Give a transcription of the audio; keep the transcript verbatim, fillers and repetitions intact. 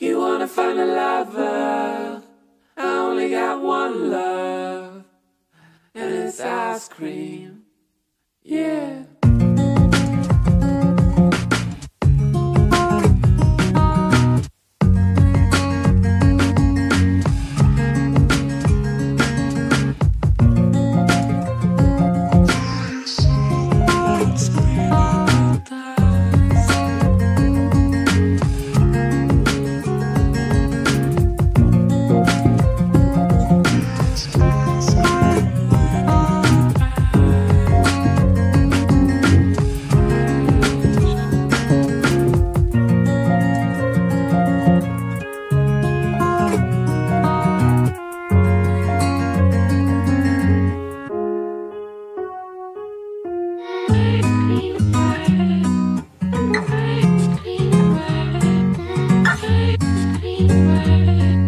You wanna find a lover, I only got one love, and it's ice cream, yeah. Thank you.